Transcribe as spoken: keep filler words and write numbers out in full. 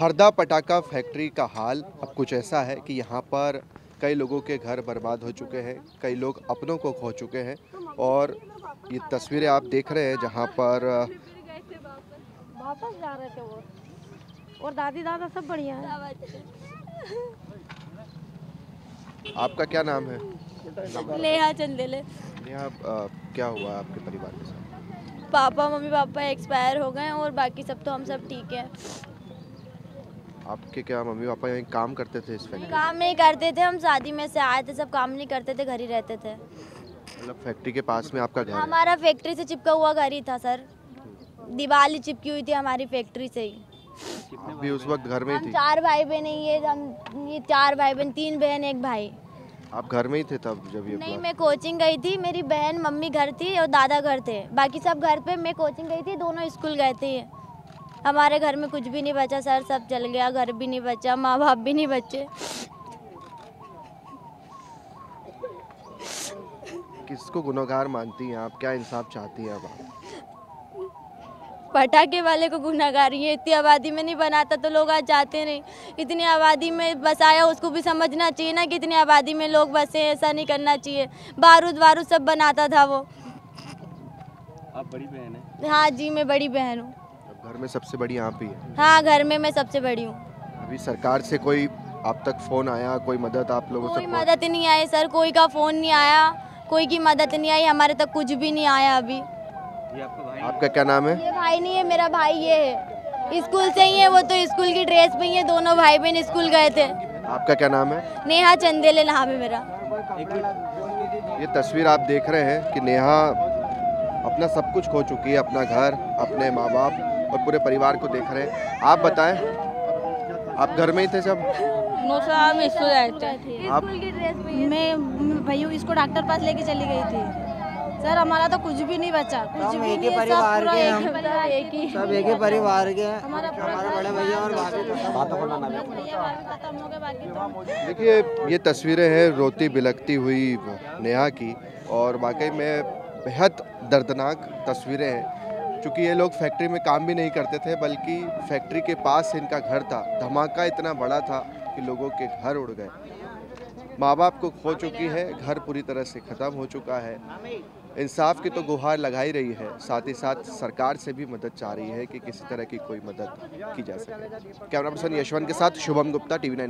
Harda पटाका factory का हाल अब कुछ ऐसा है कि यहाँ पर कई लोगों के घर बर्बाद हो चुके हैं, कई लोग अपनों को खो चुके हैं। और ये तस्वीरें आप देख रहे हैं जहाँ पर वापस जा रहे थे वो, और दादी दादा सब बढ़िया है। आपका क्या नाम है? नेहा चंदेले। नेहा, क्या हुआ आपके परिवार के साथ? पापा मम्मी पापा एक्सपायर हो गए हैं और बाकी सब तो हम सब ठीक हैं। आपके क्या मम्मी पापा यहीं काम करते थे इस फैक्ट्री? काम नहीं करते थे, हम शादी में से आए थे, सब काम नहीं करते थे, घर ही रहते थे। मतलब फैक्ट्री के पास में आपका घर? हमारा फैक्ट्री से चिपका हुआ घर ही था सर, दिवाली चिपकी हुई थी हमारी फैक्ट्री से ही। आप भी उस वक्त घर में ही थी? चार भाई बहन है, हम ये चार भाई बहन, तीन बहन एक भाई। आप घर में ही थे तब जब ये? नहीं, मैं कोचिंग गई थी, मेरी बहन मम्मी घर थी और दादा घर थे, बाकी सब घर पे। मैं कोचिंग गई थी, दोनों स्कूल गए थे। हमारे घर में कुछ भी नहीं बचा सर, सब जल गया, घर भी नहीं बचा, माँ बाप भी नहीं बचे। किसको गुनहगार मानती हैं आप? क्या इंसाफ चाहती हैं आप? पटाखे वाले को गुनहगार। ये इतनी आबादी में नहीं बनाता तो लोग आज जाते नहीं, इतनी आबादी में बसाया, उसको भी समझना चाहिए ना कि इतनी आबादी में लोग बसे, ऐसा नहीं करना चाहिए। बारूद बारूद सब बनाता था वो। आप बड़ी बहन है? हाँ जी, मैं बड़ी बहन हूँ। घर में सबसे बड़ी आप ही है? हाँ, घर में मैं सबसे बड़ी हूँ। अभी सरकार से कोई आप तक फोन आया, कोई मदद आप लोगों से? कोई मदद नहीं आई सर, कोई का फोन नहीं आया, कोई की मदद नहीं आई, हमारे तक कुछ भी नहीं आया अभी। ये आपका भाई? आपका क्या नाम है? ये भाई नहीं है मेरा, भाई ये है, स्कूल से ही है, वो तो स्कूल की ड्रेस में ही है, दोनों भाई बहन स्कूल गए थे। आपका क्या नाम है? नेहा चंदेले नाम है मेरा। ये तस्वीर आप देख रहे हैं कि नेहा अपना सब कुछ खो चुकी है, अपना घर, अपने माँ बाप और पूरे परिवार को देख रहे हैं। आप बताएं, आप घर में ही थे जब? नो सर, आप स्कूल आए थे। आप? मैं भैया इसको डॉक्टर पास लेके चली गई थी सर, हमारा तो कुछ भी नहीं बचा, कुछ भी नहीं, परिवार के सब एक ही परिवार के हैं, हमारा बड़े भैया और बाकी। देखिए ये तस्वीरें हैं रोती बिलखती हुई नेहा की, और वाकई में बेहद दर्दनाक तस्वीरें हैं। चूँकि ये लोग फैक्ट्री में काम भी नहीं करते थे, बल्कि फैक्ट्री के पास इनका घर था। धमाका इतना बड़ा था कि लोगों के घर उड़ गए, माँ बाप को खो चुकी है, घर पूरी तरह से ख़त्म हो चुका है। इंसाफ की तो गुहार लगाई रही है, साथ ही साथ सरकार से भी मदद चाह रही है कि किसी तरह की कोई मदद की जा सके। कैमरा पर्सन यशवंत के साथ शुभम गुप्ता, टीवी नाइन।